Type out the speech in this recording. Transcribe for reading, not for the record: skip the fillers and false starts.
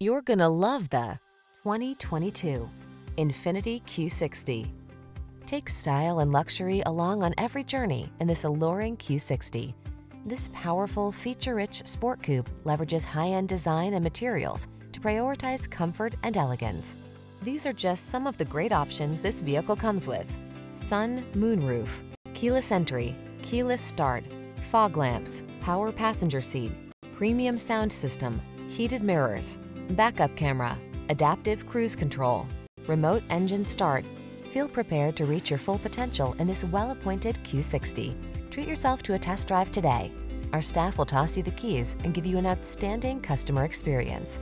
You're gonna love the 2022 Infiniti Q60. Take style and luxury along on every journey in this alluring Q60. This powerful, feature-rich sport coupe leverages high-end design and materials to prioritize comfort and elegance. These are just some of the great options this vehicle comes with: sun, moonroof, keyless entry, keyless start, fog lamps, power passenger seat, premium sound system, heated mirrors, backup camera, adaptive cruise control, remote engine start. Feel prepared to reach your full potential in this well-appointed Q60. Treat yourself to a test drive today. Our staff will toss you the keys and give you an outstanding customer experience.